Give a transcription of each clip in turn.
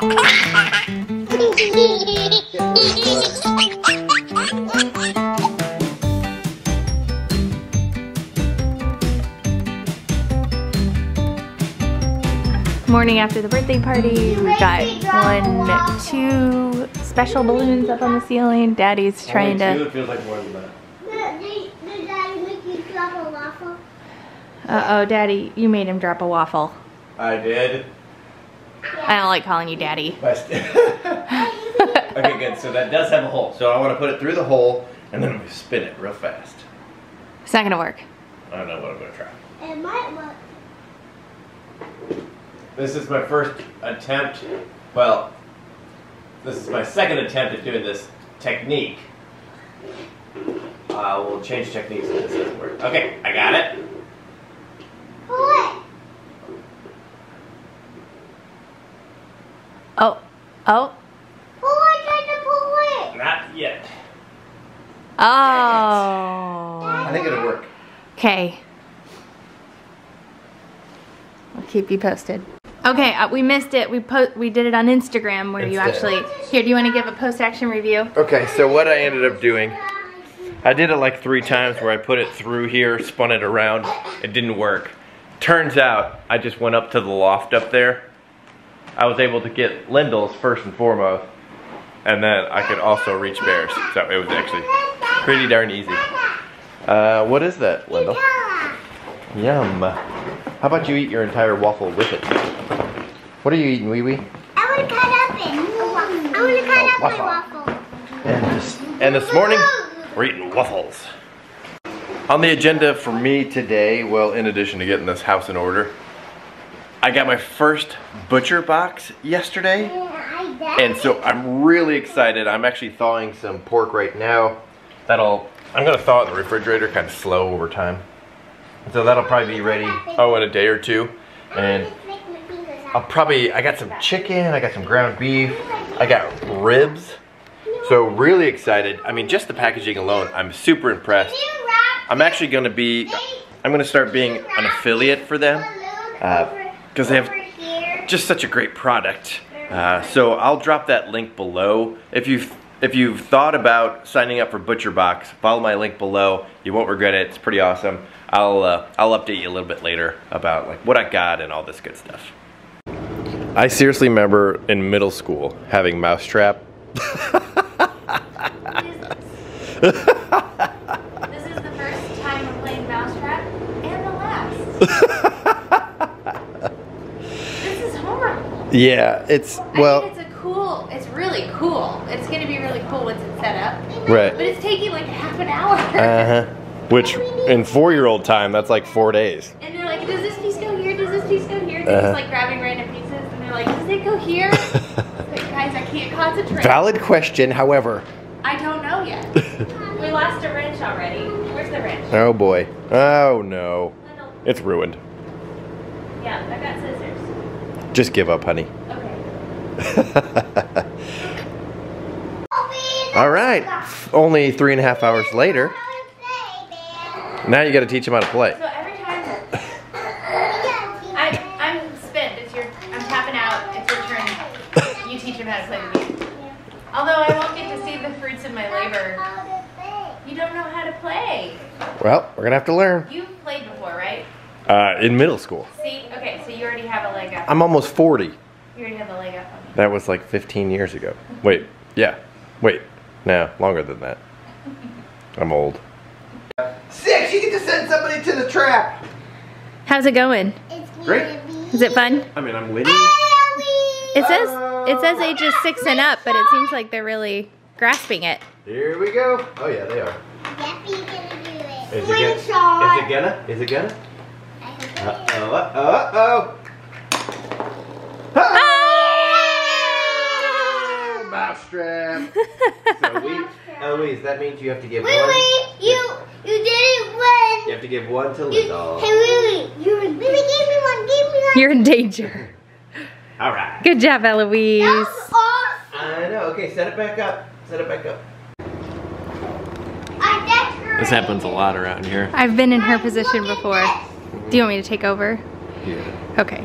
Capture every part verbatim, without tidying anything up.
Morning after the birthday party, we've got one, two special balloons up on the ceiling. Daddy's trying to. It feels like more than that. Did Daddy make you drop a waffle? Uh oh, Daddy, you made him drop a waffle. I did. I don't like calling you Daddy. Okay, good. So that does have a hole. So I want to put it through the hole, and then we spin it real fast. It's not gonna work. I don't know what I'm gonna try. It might work. This is my first attempt. Well, this is my second attempt at doing this technique. Uh, we'll change techniques if this doesn't work. Okay, I got it. Oh, oh. Oh, I tried to pull it. Not yet. Oh. I think it'll work. Okay. I'll keep you posted. Okay, uh, we missed it. We po we did it on Instagram where it's you actually... There. Here, do you want to give a post-action review? Okay, so what I ended up doing, I did it like three times where I put it through here, spun it around. It didn't work. Turns out, I just went up to the loft up there. I was able to get Lyndle's first and foremost, and then I could also reach Bear's. So it was actually pretty darn easy. Uh, what is that, Lyndle? Yum. How about you eat your entire waffle with it? What are you eating, Wee Wee? I want to cut up it. I want to cut up my waffle. And this, and this morning, we're eating waffles. On the agenda for me today, well, in addition to getting this house in order, I got my first Butcher Box yesterday, and so I'm really excited. I'm actually thawing some pork right now. That'll, I'm gonna thaw it in the refrigerator, kind of slow over time. So that'll probably be ready, oh, in a day or two. And I'll probably, I got some chicken, I got some ground beef, I got ribs. So really excited. I mean, just the packaging alone, I'm super impressed. I'm actually gonna be, I'm gonna start being an affiliate for them. Uh, Because they have just such a great product. Uh, so I'll drop that link below. If you've, if you've thought about signing up for Butcher Box, follow my link below. You won't regret it. It's pretty awesome. I'll, uh, I'll update you a little bit later about like what I got and all this good stuff. I seriously remember in middle school having Mousetrap. This is the first time I'm playing Mousetrap and the last. Yeah, it's, well... I think it's a cool, it's really cool. It's going to be really cool once it's set up. Right. But it's taking like half an hour. Uh-huh. Which, in four-year-old time, that's like four days. And they're like, does this piece go here? Does this piece go here? They're uh-huh. just like grabbing random pieces, and they're like, does it go here? Like, guys, I can't concentrate. Valid question, however. I don't know yet. We lost a wrench already. Where's the wrench? Oh, boy. Oh, no. It's ruined. Yeah, I got scissors. Just give up, honey. Okay. All right. Only three and a half hours later. Now you got to teach him how to play. So every time I, I'm spent, it's your, I'm tapping out. It's your turn. You teach him how to play the game. Although I won't get to see the fruits of my labor. You don't know how to play. Well, we're gonna have to learn. You've played before, right? Uh, in middle school. See, okay, so you already have a leg up. I'm almost forty. You already have a leg up. That was like fifteen years ago. Wait, yeah. Wait, no, longer than that. I'm old. Six, you get to send somebody to the trap. How's it going? It's great. Is it fun? I mean, I'm winning. It says, it says ages six and up, but it seems like they're really grasping it. Here we go. Oh yeah, they are. Definitely gonna do it. Is it gonna? Is it gonna? Is it gonna? Uh-oh, uh-oh, uh-oh. Ah! Mousetrap. So we, Eloise, that means you have to give wait, one. Wait, you, you didn't win. You have to give one to Lyndle. Hey, Lily, you're in danger. Lily, give me one, give me one. You're in danger. All right. Good job, Eloise. That was awesome. I know. Okay, set it back up. Set it back up. This happens a lot around here. I've been in her position before. Do you want me to take over? Yeah. Okay.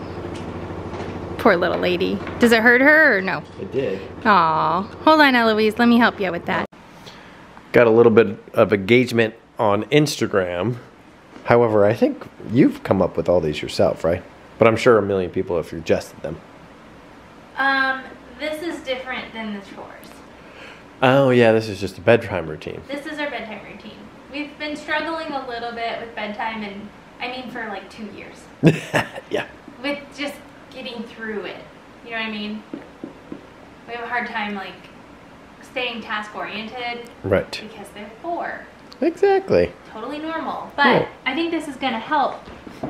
Poor little lady. Does it hurt her or no? It did. Aw. Hold on, Eloise. Let me help you with that. Got a little bit of engagement on Instagram. However, I think you've come up with all these yourself, right? But I'm sure a million people have suggested them. Um, this is different than the chores. Oh yeah, this is just a bedtime routine. This is our bedtime routine. We've been struggling a little bit with bedtime, and I mean for like two years. Yeah. With just getting through it. You know what I mean? We have a hard time like staying task oriented. Right. Because they're four. Exactly. Totally normal. But oh. I think this is going to help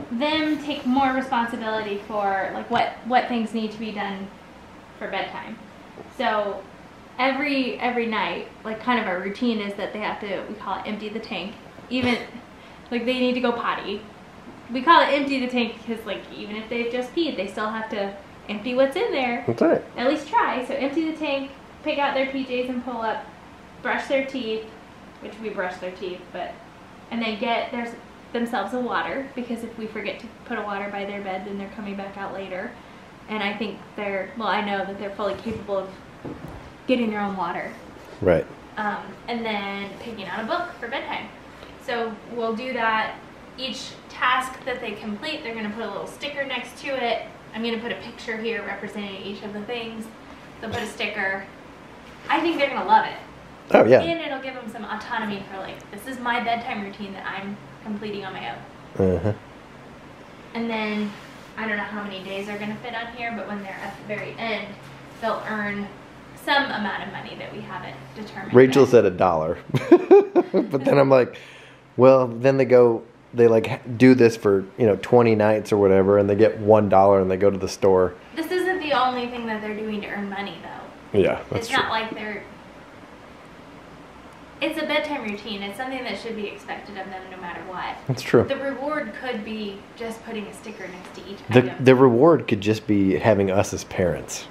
them take more responsibility for like what, what things need to be done for bedtime. So every every night, like kind of our routine is that they have to, we call it empty the tank. Even like they need to go potty. We call it empty the tank because like even if they've just peed, they still have to empty what's in there. That's right. At least try. So empty the tank, pick out their P Js and pull up, brush their teeth, which we brush their teeth, but, and they get their, themselves a water, because if we forget to put a water by their bed, then they're coming back out later. And I think they're, well, I know that they're fully capable of getting their own water. Right. Um, and then picking out a book for bedtime. So we'll do that. Each task that they complete, they're going to put a little sticker next to it. I'm going to put a picture here representing each of the things. They'll put a sticker. I think they're going to love it. Oh, yeah. And it'll give them some autonomy for, like, this is my bedtime routine that I'm completing on my own. Uh-huh. And then, I don't know how many days are going to fit on here, but when they're at the very end, they'll earn some amount of money that we haven't determined. Rachel said a dollar. But then I'm like, well, then they go, they, like, do this for, you know, twenty nights or whatever, and they get one dollar and they go to the store. This isn't the only thing that they're doing to earn money, though. Yeah, that's true. It's not like they're... It's a bedtime routine. It's something that should be expected of them no matter what. That's true. The reward could be just putting a sticker next to each the, item. The reward could just be having us as parents.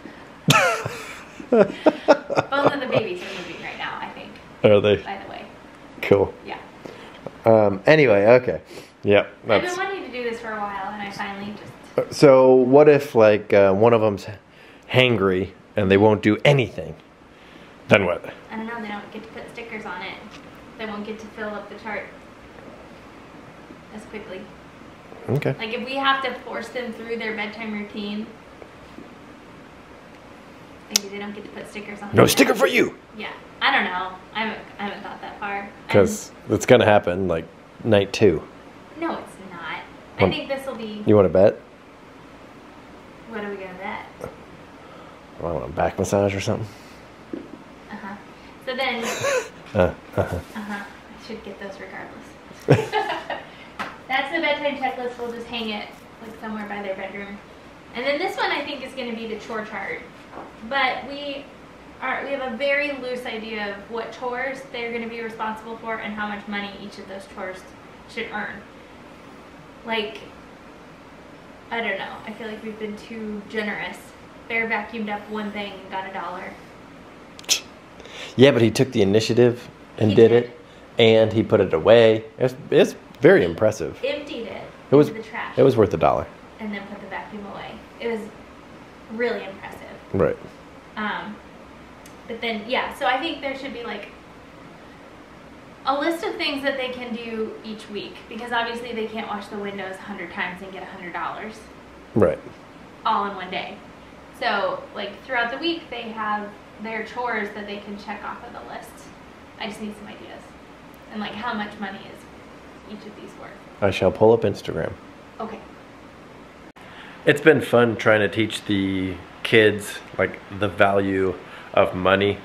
Both of the babies are moving right now, I think. Are they? By the way. Cool. Yeah. Um, anyway, okay. Yep. I've been wanting to do this for a while, and I finally just... So what if, like, uh, one of them's hangry and they won't do anything? Then what? I don't know. They don't get to put stickers on it. They won't get to fill up the chart as quickly. Okay. Like if we have to force them through their bedtime routine, maybe they don't get to put stickers on. No sticker for you. Yeah. I don't know. I haven't, I haven't thought that far. Because it's going to happen like night two. No, it's not. Um, I think this will be... You want to bet? What are we going to bet? I want a back massage or something. So then, uh, uh-huh. uh-huh, I should get those regardless. That's the bedtime checklist. We'll just hang it like somewhere by their bedroom. And then this one I think is going to be the chore chart. But we are we have a very loose idea of what chores they're going to be responsible for and how much money each of those chores should earn. Like, I don't know. I feel like we've been too generous. Bear vacuumed up one thing and got a dollar. Yeah, but he took the initiative and did, did it, and he put it away. It's it's very he impressive. Emptied it. It was the trash. It was worth a dollar. And then put the vacuum away. It was really impressive. Right. Um, but then yeah, so I think there should be like a list of things that they can do each week, because obviously they can't wash the windows a hundred times and get a hundred dollars. Right. All in one day. So like throughout the week they have their chores that they can check off of the list. I just need some ideas. And like how much money is each of these worth. I shall pull up Instagram. Okay. It's been fun trying to teach the kids like the value of money.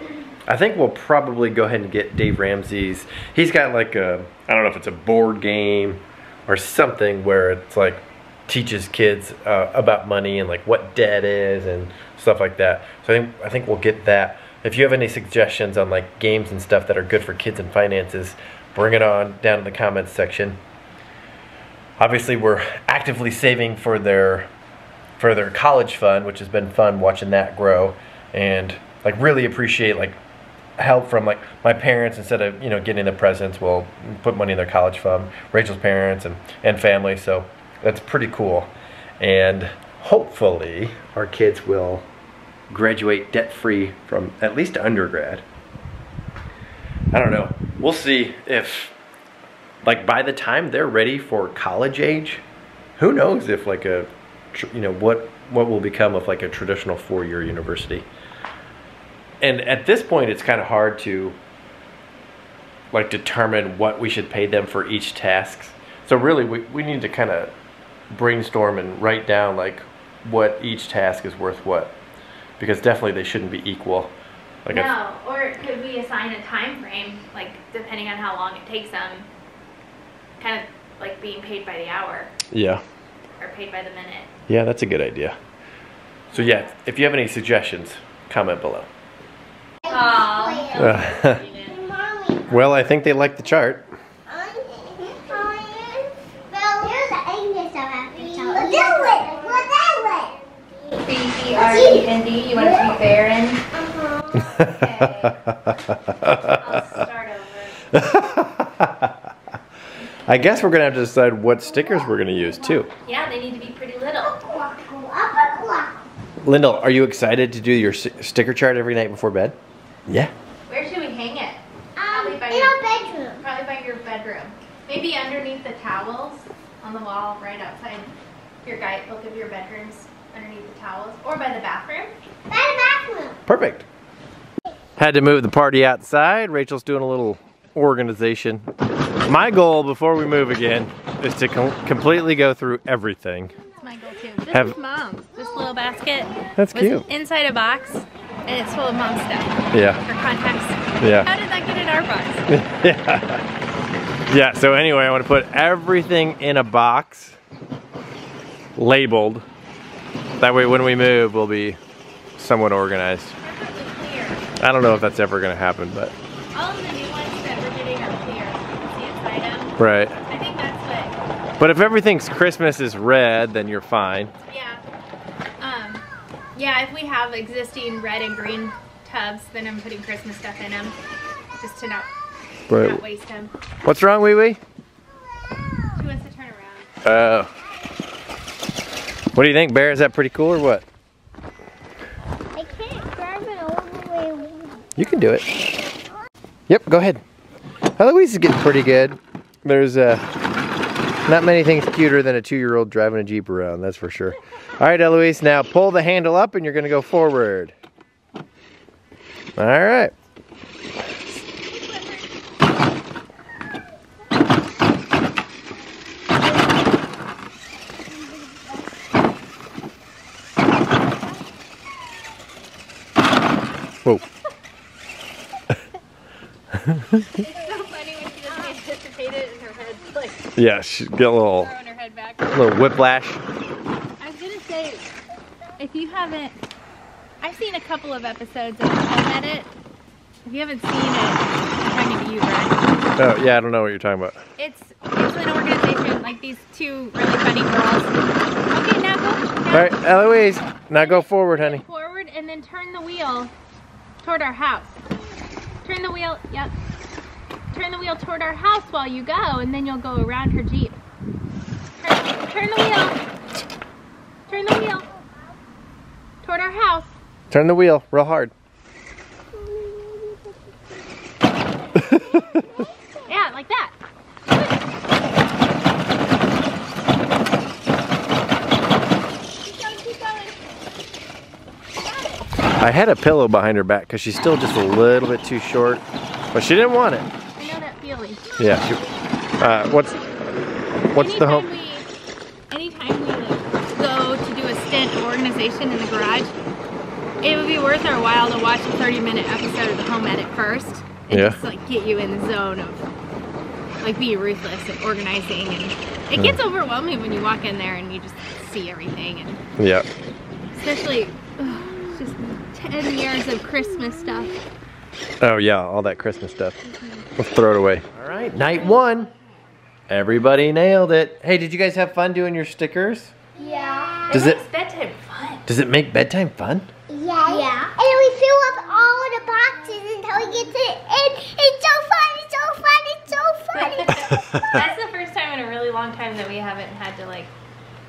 I think we'll probably go ahead and get Dave Ramsey's. He's got like a, I don't know if it's a board game or something where it's like teaches kids uh, about money and like what debt is and stuff like that. So I think I think we'll get that. If you have any suggestions on like games and stuff that are good for kids and finances, bring it on down in the comments section. Obviously, we're actively saving for their for their college fund, which has been fun watching that grow, and like really appreciate like help from like my parents. Instead of you know getting the presents, we'll put money in their college fund. Rachel's parents and and family. So. That's pretty cool. And hopefully our kids will graduate debt-free from at least undergrad. I don't know. We'll see if, like, by the time they're ready for college age, who knows if, like, a, you know, what, what will become of, like, a traditional four-year university. And at this point, it's kind of hard to, like, determine what we should pay them for each task. So really, we, we need to kind of brainstorm and write down, like, what each task is worth what. Because definitely they shouldn't be equal. Like no, or could we assign a time frame, like, depending on how long it takes them, kind of like being paid by the hour. Yeah. Or paid by the minute. Yeah, that's a good idea. So yeah, if you have any suggestions, comment below. Uh, well, I think they like the chart. B B R E N D, you want to be barren? I'll start over. I guess we're going to have to decide what stickers we're going to use, too. Yeah, they need to be pretty little. Lyndle, are you excited to do your sticker chart every night before bed? Yeah. Where should we hang it? Um, in your, our bedroom. Probably by your bedroom. Maybe underneath the towels on the wall right outside your guidebook of your bedrooms. Underneath the towels, or by the bathroom. By the bathroom. Perfect. Had to move the party outside. Rachel's doing a little organization. My goal before we move again is to com completely go through everything. That's my goal too. This Have, is Mom's. This little basket. That's cute. Inside a box, and it's full of Mom's stuff. Yeah. For context. Yeah. How did that get in our box? Yeah. Yeah. So anyway, I want to put everything in a box, labeled. That way when we move, we'll be somewhat organized. I don't know if that's ever going to happen, but... All of the new ones that we're getting are clear. The inside of them. Right. I think that's what... But if everything's Christmas is red, then you're fine. Yeah. Um, yeah, if we have existing red and green tubs, then I'm putting Christmas stuff in them. Just to not, right. not waste them. What's wrong, Wee Wee? She wants to turn around. Oh. Uh, What do you think, Bear? Is that pretty cool or what? I can't grab it all the way. You can do it. Yep, go ahead. Eloise is getting pretty good. There's uh, not many things cuter than a two-year-old driving a Jeep around, that's for sure. All right, Eloise, now pull the handle up and you're going to go forward. All right. Whoa. It's so funny when she doesn't anticipate it and her head's like... Yeah, she get a little... Throwing her head back. A little whiplash. I was gonna say, if you haven't... I've seen a couple of episodes of The Home Edit. If you haven't seen it, I'm talking to you, Brad. Oh, yeah, I don't know what you're talking about. It's, it's an organization, like these two really funny girls. Okay, now go... Now. All right, Eloise, now go forward, honey. Forward and then turn the wheel. Toward our house. Turn the wheel, yep. Turn the wheel toward our house while you go, and then you'll go around her Jeep. Turn, turn the wheel. Turn the wheel. Toward our house. Turn the wheel real hard. Yeah, like that. I had a pillow behind her back because she's still just a little bit too short, but she didn't want it. I know that feeling. Yeah. She, uh, what's what's anytime the home? We, anytime we like, go to do a stint of organization in the garage, it would be worth our while to watch a thirty-minute episode of The Home Edit first, and yeah. just like get you in the zone of like being ruthless and organizing, and it gets mm. overwhelming when you walk in there and you just see everything. And yeah. Especially. Ugh, just ten years of Christmas stuff. Oh yeah, all that Christmas stuff. Mm-hmm. Let's throw it away. All right, night one. Everybody nailed it. Hey, did you guys have fun doing your stickers? Yeah. Does it, it makes bedtime fun. Does it make bedtime fun? Yeah. Yeah. And we fill up all the boxes until we get to the end. It's so fun, it's so fun, it's so fun. It's so fun. That's the first time in a really long time that we haven't had to like,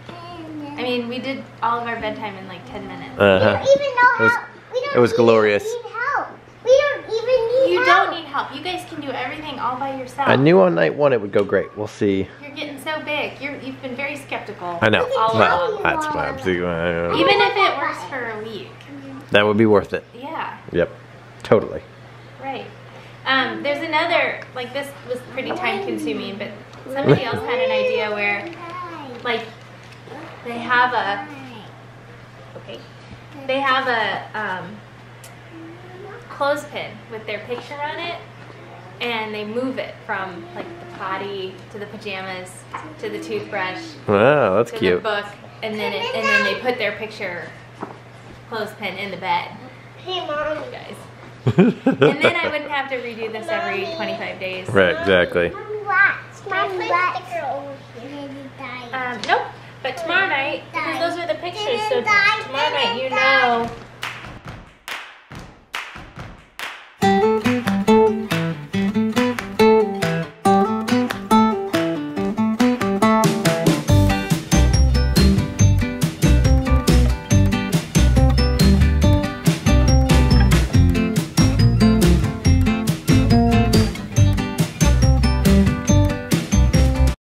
I mean, mean, we did all of our bedtime in like ten minutes. Uh-huh. We don't even know how. It was, we don't it was even glorious. Need help. We don't even need you help. You don't need help. You guys can do everything all by yourself. I knew on night one it would go great. We'll see. You're getting so big. You're, you've been very skeptical. I know. All well, along. That's why I'm doing. Even if it works for a week. That would be worth it. Yeah. Yep. Totally. Right. Um, there's another, like this was pretty time consuming, but somebody else had an idea where, like, they have a, okay, they have a um, clothespin with their picture on it, and they move it from, like, the potty to the pajamas to the toothbrush. Wow, that's to cute. The book, and then, it, and then they put their picture clothespin in the bed. Hey, Mom. You guys. And then I wouldn't have to redo this every twenty-five days. Right, exactly. Mommy, watch. Mommy, watch. Um, nope. But tomorrow night, because those are the pictures, so tomorrow night you know